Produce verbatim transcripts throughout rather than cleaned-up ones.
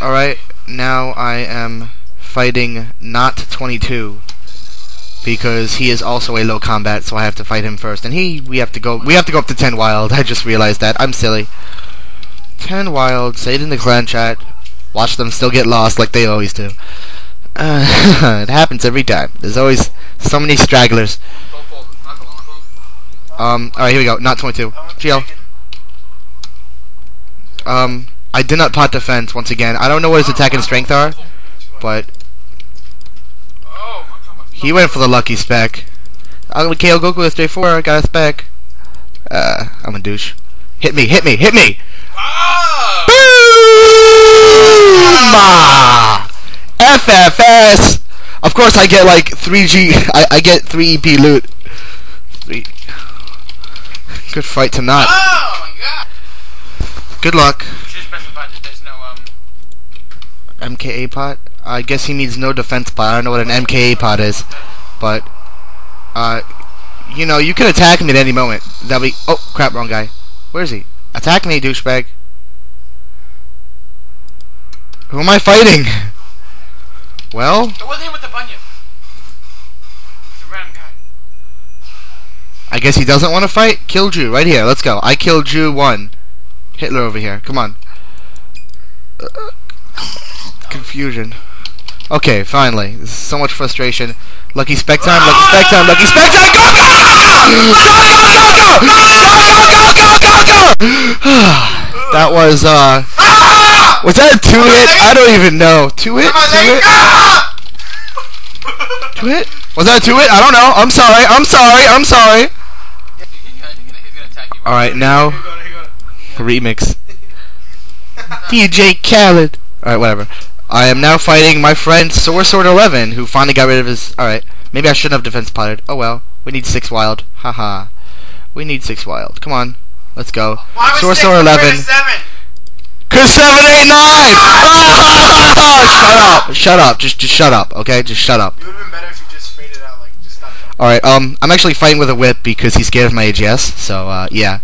Alright, now I am fighting not twenty-two, because he is also a low combat, so I have to fight him first. And he, we have to go, we have to go up to ten wild. I just realized that. I'm silly. ten wild. Say it in the clan chat. Watch them still get lost like they always do. Uh, it happens every time. There's always so many stragglers. Um. Alright, here we go. Not twenty-two. G L. Um. I did not pot defense once again. I don't know what his attack and strength are, but he went for the lucky spec. I'm gonna K O Goku with J four. I got a spec. Uh, I'm a douche. Hit me! Hit me! Hit me! Ah. Boom! Ah. F F S. Of course, I get like three G. I I get three E P loot. Three. Good fight to not. Oh my god! Good luck. M K A pot? I guess he means no defense pot. I don't know what an M K A pot is, but uh, you know, you can attack him at any moment. That'll be oh crap, wrong guy. Where is he? Attack me, douchebag. Who am I fighting? Well, the one with the bunion. It's a random guy. I guess he doesn't want to fight. Kill Jew right here. Let's go. I kill Jew one. Hitler over here. Come on. Uh, Confusion. Okay, finally. This is so much frustration. Lucky spec time, lucky spec time, lucky spec time. Go, go, go, go, go, go, go, go, go, go, go, go. That was, uh... was that a two-hit? I don't even know. Two-hit? Two-hit? Two-hit? Was that a two-hit? I don't know. I'm sorry, I'm sorry, I'm sorry. Alright, now... remix. D J Khaled. Alright, whatever. I am now fighting my friend Swordsword eleven, who finally got rid of his... Alright, maybe I shouldn't have defense potted. Oh well, we need six wild. Haha. We need six wild. Come on, let's go. Swordsword eleven. Cause seven eight nine. Ah! Shut up! Shut up! Just, just shut up. Okay, just shut up. It would have been better if you just faded out, like just stop. Alright, um, I'm actually fighting with a whip because he's scared of my A G S. So, uh, yeah.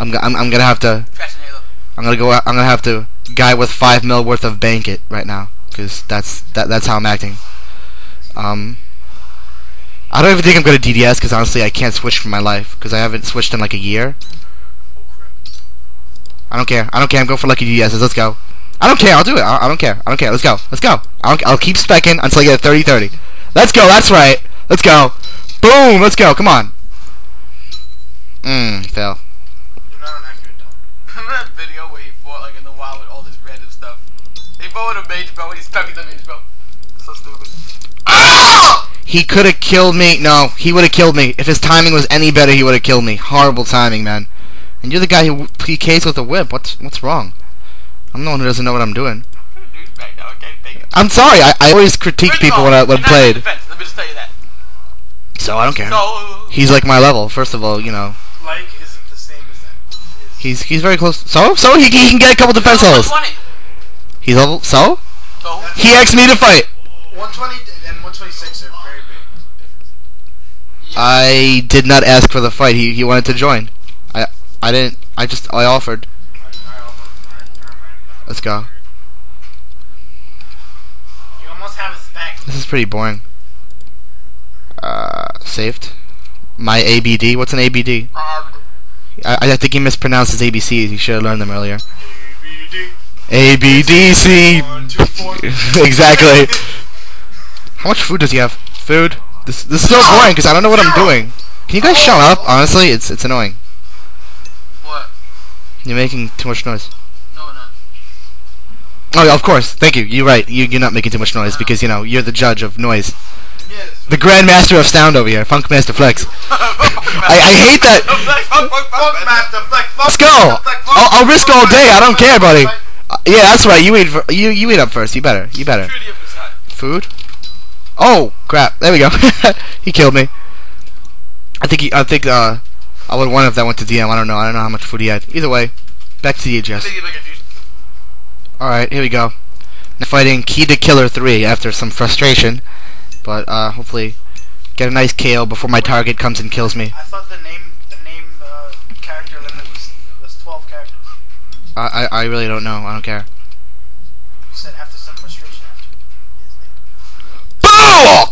I'm, I'm, I'm gonna have to. I'm gonna go. I'm gonna have to. Guy with five mil worth of bank it right now, because that's that that's how I'm acting. Um, I don't even think I'm gonna D D S because honestly I can't switch for my life because I haven't switched in like a year. I don't care. I don't care. I'm going for lucky D D Ss. Let's go. I don't care. I'll do it. I, I don't care. I don't care. Let's go. Let's go. I don't, I'll keep specking until I get a thirty thirty. Let's go. That's right. Let's go. Boom. Let's go. Come on. Mmm. Fail. You're not an accurate dog. Remember that video where he fought like in the wild with all this random stuff? He fought with a mage, bro. He's stuck with a mage, bro. So stupid. Oh! He could have killed me. No, he would have killed me. If his timing was any better, he would have killed me. Horrible timing, man. And you're the guy who P Ks with a whip. What's what's wrong? I'm the one who doesn't know what I'm doing. I'm sorry. I, I always critique First people all, when I when played. Defense. Let me just tell you that. So I don't care. So, he's like my level. First of all, you know. Like his He's he's very close. So so he, he can get a couple defense holes. He's level so. So he asked me to fight. one twenty and one twenty-six are very big difference. Yeah. I did not ask for the fight. He he wanted to join. I I didn't. I just I offered. I, I offered. Let's go. You almost have a spec. This is pretty boring. Uh, saved. My A B D. What's an A B D? Uh, I, I think he mispronounced his A B Cs. He should have learned them earlier. A B D C. Exactly. How much food does he have? Food. This this is so boring because I don't know what I'm doing. Can you guys shut up? Honestly, it's it's annoying. What? You're making too much noise. No, we're not. Oh, yeah, of course. Thank you. You're right. You you're not making too much noise because you know you're the judge of noise. Yes. The grandmaster of sound over here, Funk Master Flex. I, I hate that. Let's go. I'll, I'll risk all day. I don't care, buddy. Uh, yeah, that's right. You eat. You you eat up first. You better. You better. Food. Oh crap! There we go. He killed me. I think. He, I think. Uh, I would wonder if that went to D M. I don't know. I don't know how much food he had. Either way, back to the address. All right, here we go. Now fighting Key to Killer Three after some frustration. But uh, hopefully, get a nice K O before my target comes and kills me. I thought the name, the name, uh, character limit was was twelve characters. I I, I really don't know. I don't care.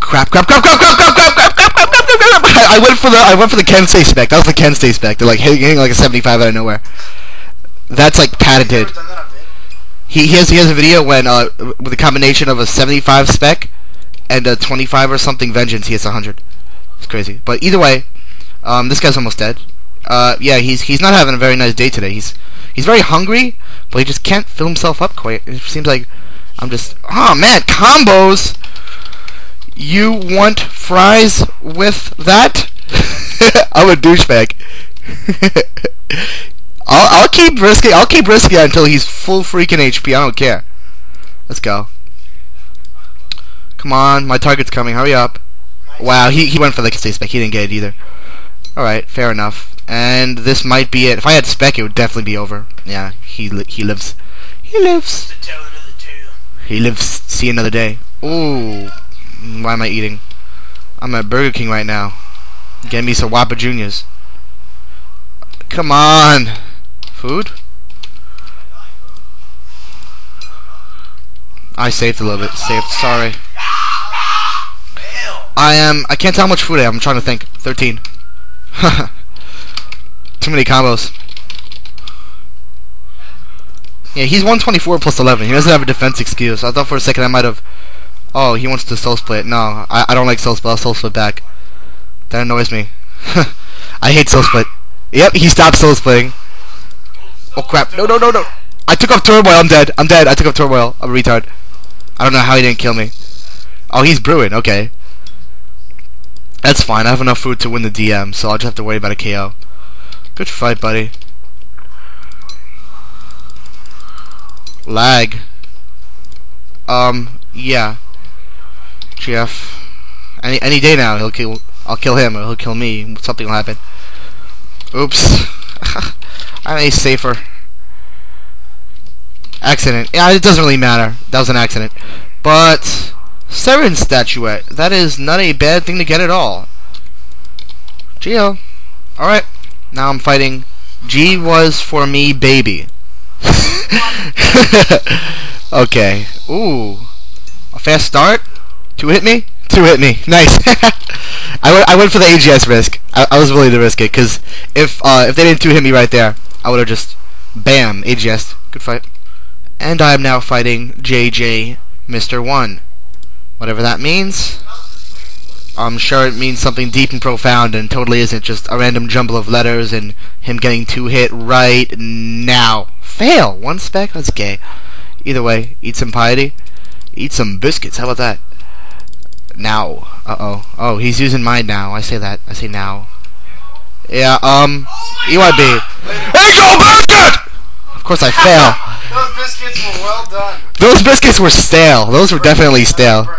Crap, crap, crap, crap, crap, crap, crap, crap, crap, crap, crap, crap, crap. I went for the, I went for the Ken State spec. That was the Ken State spec. They're like hitting like a seventy-five out of nowhere. That's like patented. He, he has, he has a video when, uh, with a combination of a seventy-five spec and a twenty-five or something vengeance, he hits one hundred. It's crazy. But either way, um, this guy's almost dead. Uh, yeah, he's, he's not having a very nice day today. He's, he's very hungry, but he just can't fill himself up quite. It seems like I'm just, oh man, combos. You want fries with that? I'm a douchebag. I'll, I'll keep risking. I'll keep risking until he's full freaking H P. I don't care. Let's go. Come on, my target's coming. Hurry up. Wow, he he went for the K spec. He didn't get it either. All right, fair enough. And this might be it. If I had spec, it would definitely be over. Yeah, he li he lives. He lives. He lives. See another day. Ooh. Why am I eating? I'm at Burger King right now. Get me some Whopper Juniors. Come on. Food? I saved a little bit. Saved. Sorry. I am... I can't tell how much food I have. I'm trying to think. thirteen. Too many combos. Yeah, he's one twenty-four plus eleven. He doesn't have a defense excuse. So I thought for a second I might have... Oh, he wants to soul split. No, I, I don't like soul split. I'll soul split back. That annoys me. I hate soul split. Yep, he stopped soul splitting. Oh crap! No, no, no, no! I took off turmoil. I'm dead. I'm dead. I took off turmoil. I'm a retard. I don't know how he didn't kill me. Oh, he's brewing. Okay, that's fine. I have enough food to win the D M, so I'll just have to worry about a K O. Good fight, buddy. Lag. Um. Yeah. G F. Any any day now, he'll kill. I'll kill him, or he'll kill me. Something will happen. Oops. I'm a safer. Accident. Yeah, it doesn't really matter. That was an accident. But Seren statuette. That is not a bad thing to get at all. Geo. All right. Now I'm fighting. G was for me, baby. Okay. Ooh. A fast start. Two hit me? Two hit me. Nice. I, w I went for the A G S risk. I, I was willing to risk it, because if uh, if they didn't two hit me right there, I would have just... Bam. A G S. Good fight. And I am now fighting J J Mister One. Whatever that means. I'm sure it means something deep and profound, and totally isn't just a random jumble of letters and him getting two hit right now. Fail. One spec? That's gay. Either way, eat some piety. Eat some biscuits. How about that? Now. Uh-oh. Oh, he's using mine now. I say that. I say now. Yeah, um... Oh E Y B. Eat your biscuit! Of course I fail. Those biscuits were well done. Those biscuits were stale. Those were definitely stale.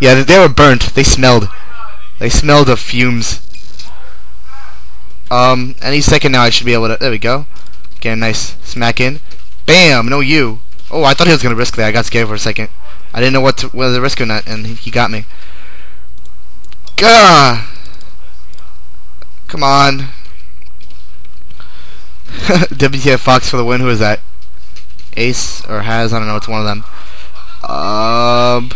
Yeah, they were burnt. They smelled. They smelled of fumes. Um, any second now I should be able to... There we go. Get a nice smack in. Bam! No you. Oh, I thought he was going to risk that. I got scared for a second. I didn't know what to, whether to risk or not, and he, he got me. Gah! Come on. W T F Fox for the win. Who is that? Ace or has? I don't know. It's one of them. Um,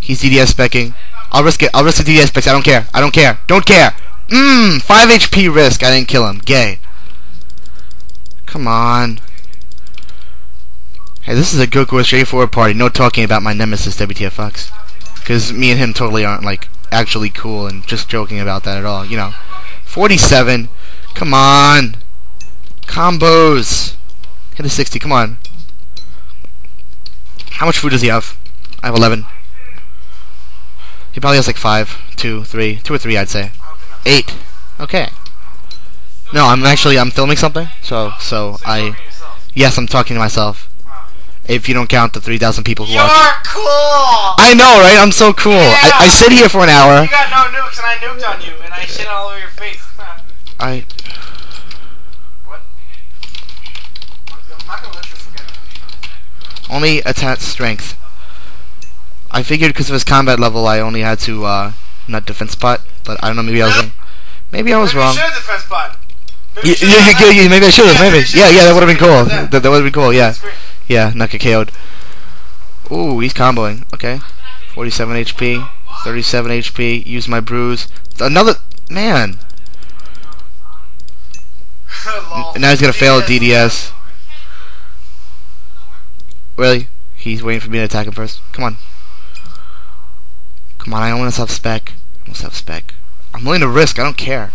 he's D D S specking. I'll risk it. I'll risk the D D S specs. I don't care. I don't care. Don't care. Mmm. five H P risk. I didn't kill him. Gay. Come on. Hey, this is a gokusj four party. No talking about my nemesis, W T F Fox. Because me and him totally aren't, like, actually cool and just joking about that at all, you know. forty-seven. Come on. Combos. Hit a sixty. Come on. How much food does he have? I have eleven. He probably has, like, five, two, three, two or three, I'd say. eight. Okay. No, I'm actually, I'm filming something. So, so, I... Yes, I'm talking to myself. If you don't count the three thousand people who You're watch. You're cool! I know, right? I'm so cool. Yeah. I, I sit here for an hour. You got no nukes and I nuked on you and I shit all over your face. I... What? I'm not gonna let you forget it. Only attack strength. I figured because of his combat level I only had to, uh, not defense bot, but I don't know, maybe I was wrong. Maybe I was maybe wrong. You should have defense bot. Maybe, yeah, yeah, yeah, maybe I should have, yeah, maybe. Yeah, yeah, that would have been cool. That, that would have been cool, yeah. Yeah, not get K O'd. Ooh, he's comboing. Okay. forty-seven H P. thirty-seven H P, use my bruise. Another, man. N now he's gonna fail at D D S. Really? He's waiting for me to attack him first. Come on. Come on, I almost have spec. I almost have spec. I'm willing to risk, I don't care.